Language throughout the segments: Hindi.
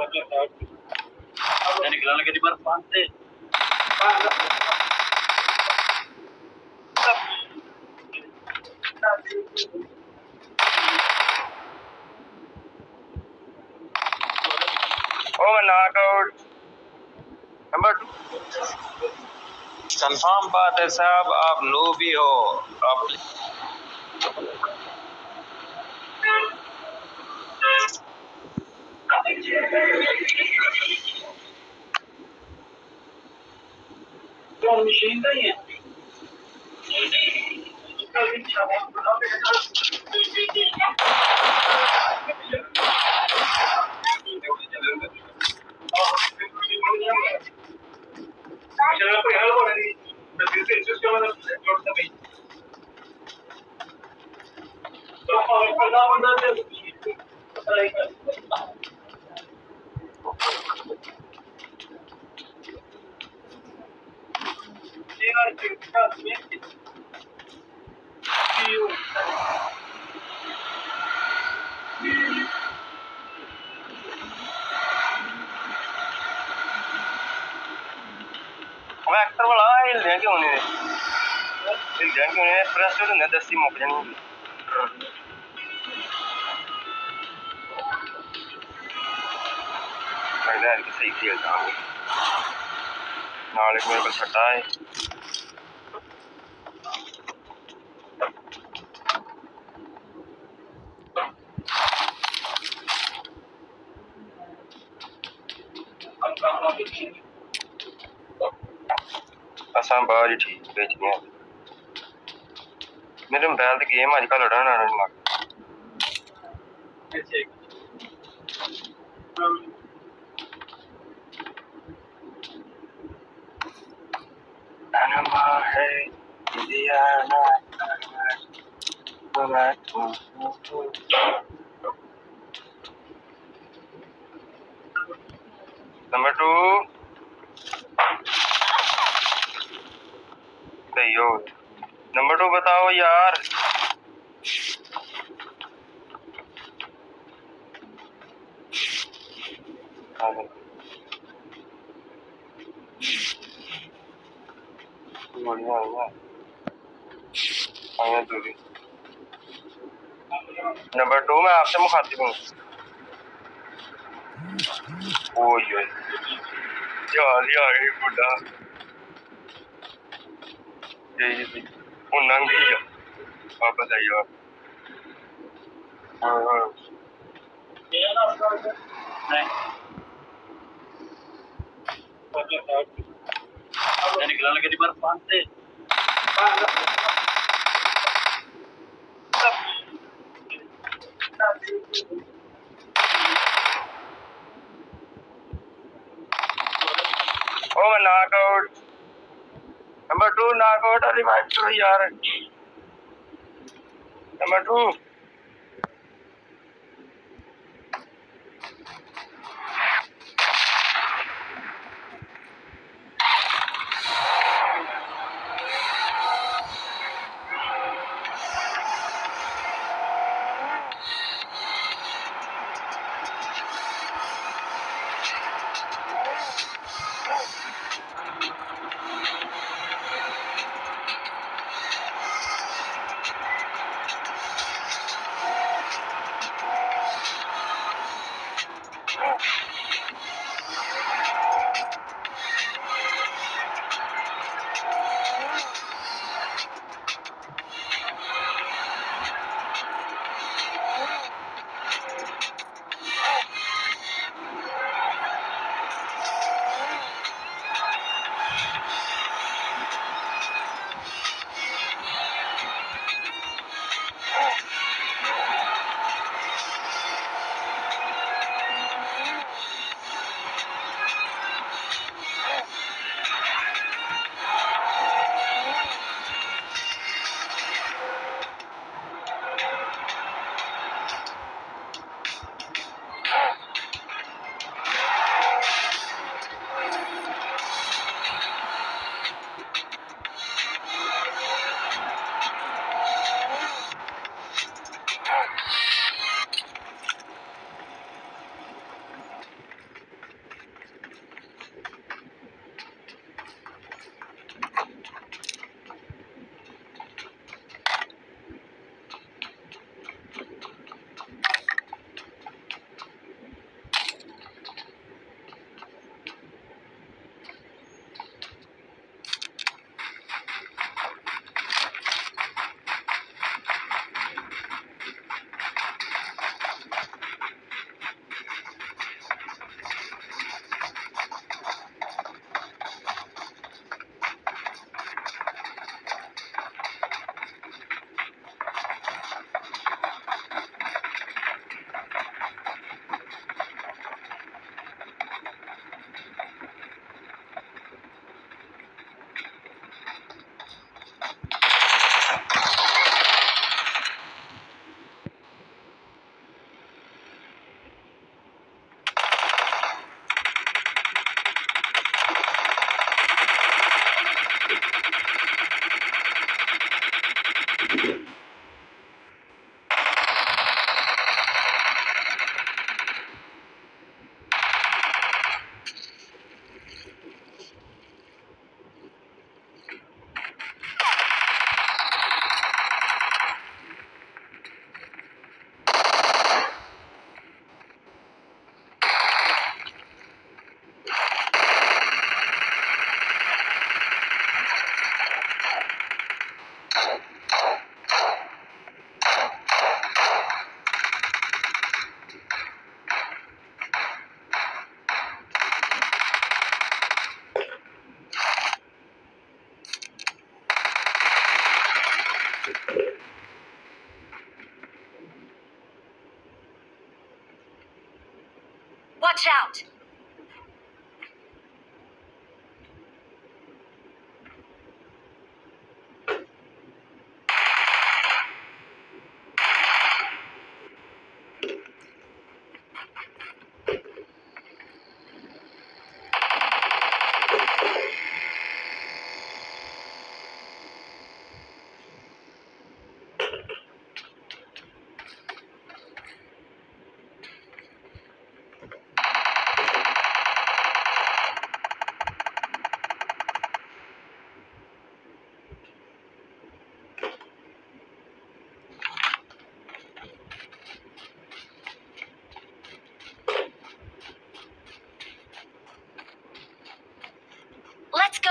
Knockout number 2। कंफर्म बात है साहब, आप नो भी हो आप। मशीन नहीं है दसी मुक जानी सही खेल जाएंगे नाले मेरे को छटा है असा बाहर ही ठीक बेचने मेरे मोबाइल गेम अजक लड़ा ना नंबर 2 सहयोग नंबर 2 बताओ यार। नंबर 2 मैं आपसे मुखातिब हूँ। ओ यार यार ये बुढ़ा ये वो नंग ही वापस आई आप। निकला लगे थी बर्फ से नॉकआउट नंबर 2 नॉकआउट और रिवाइव करो यार। Number 2 Watch out! Let's go!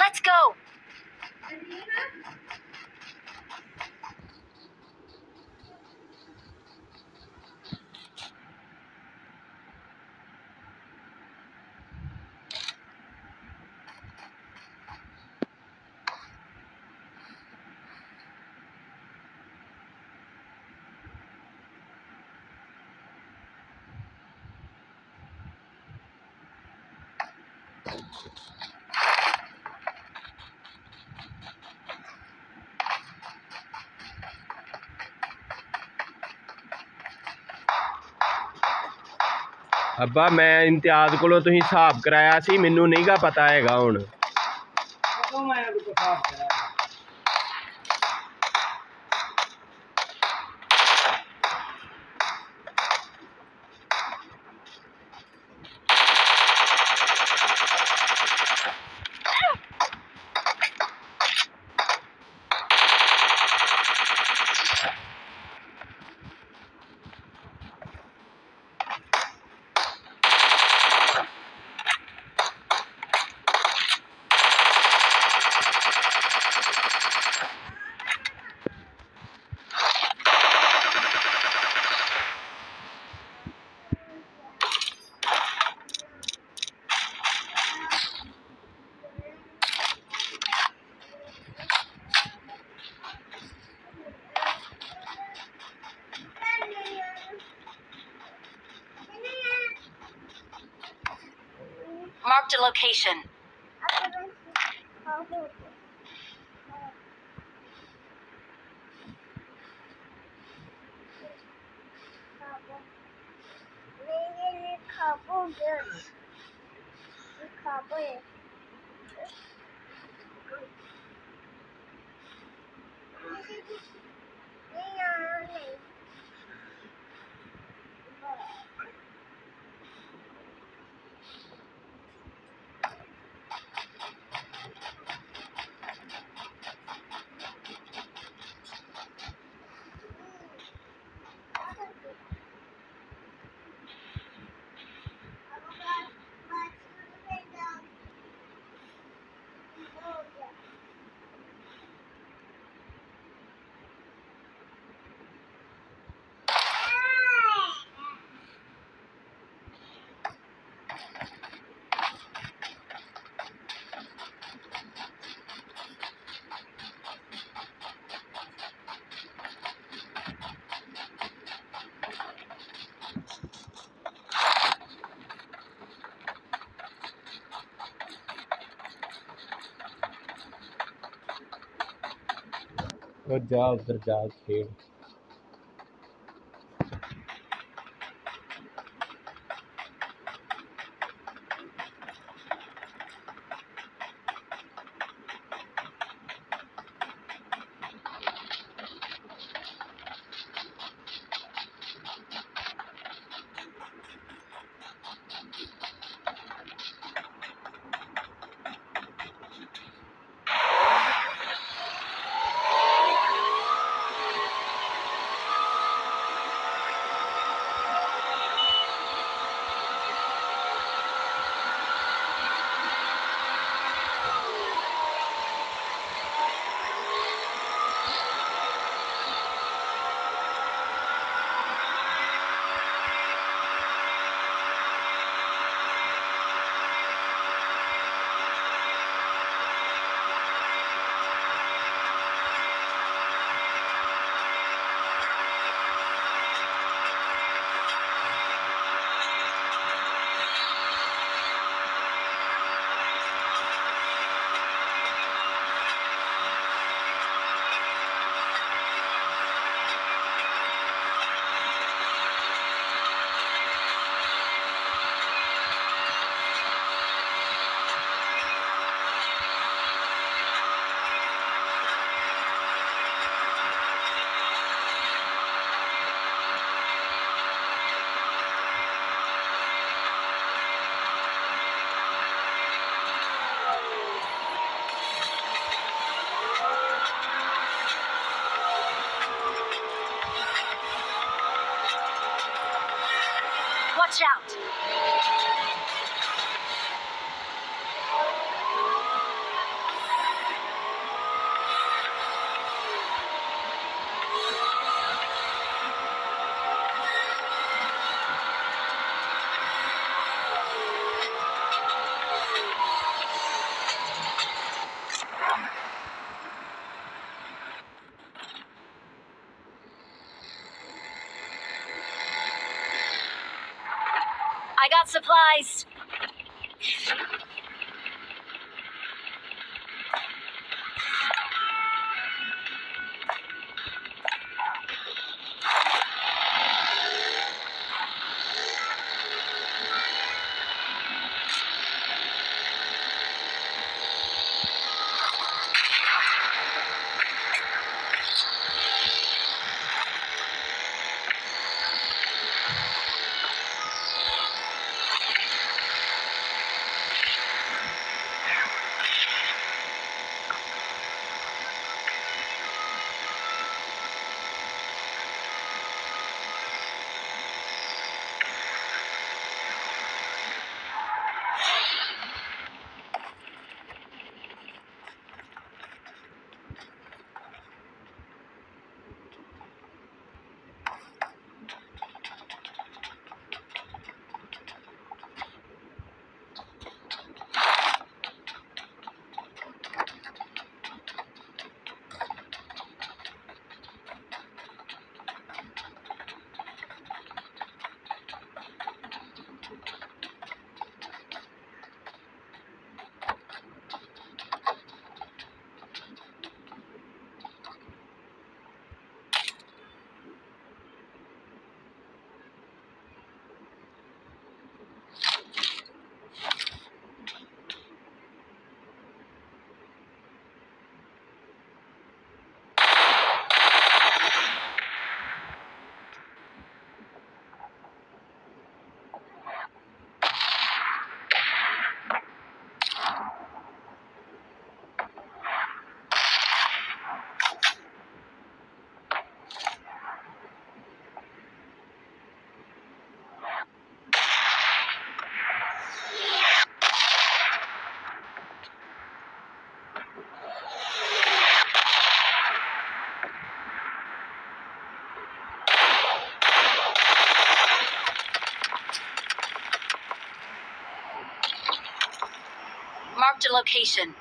Let's go! अब्बा मैं इम्तियाज को तो हिसाब कराया सी, मैनू नहीं गा पता है हूँ। Marked a location. Cowboy. और जा उधर जा खेल। Watch out! I got supplies. location.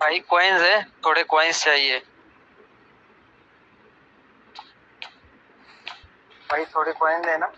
भाई कॉइन्स है, थोड़े कॉइन्स चाहिए भाई, थोड़े कॉइन्स है ना।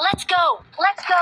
Let's go! Let's go!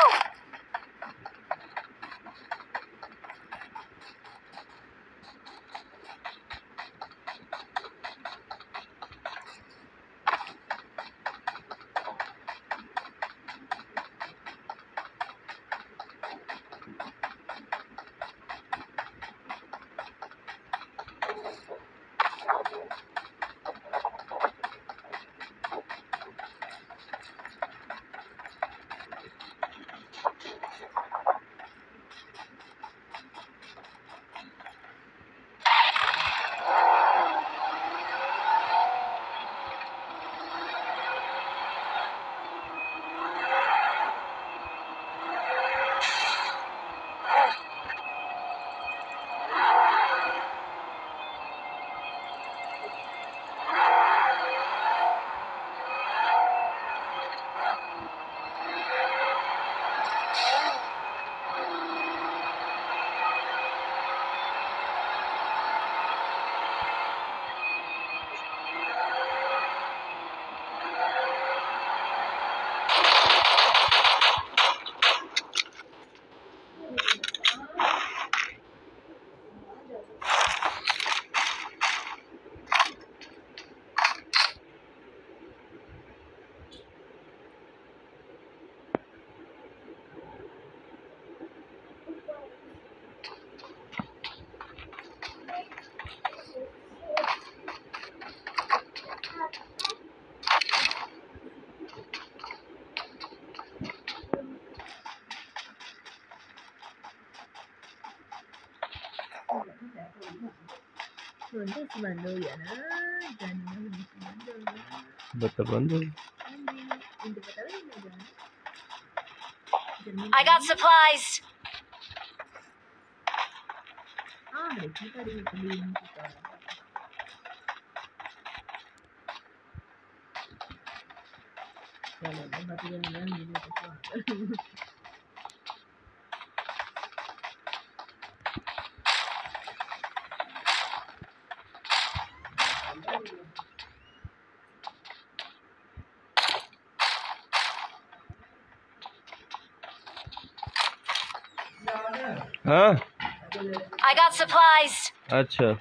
I got supplies. हाँ? I got supplies. अच्छा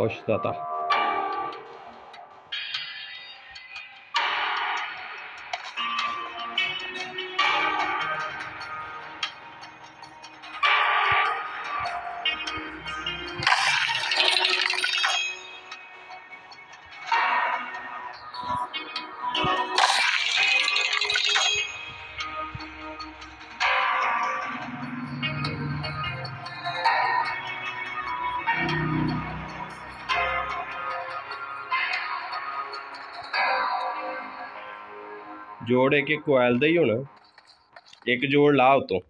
hoş data. जोड़ एक एक कोयल दे ही होना, एक जोड़ लाओ तो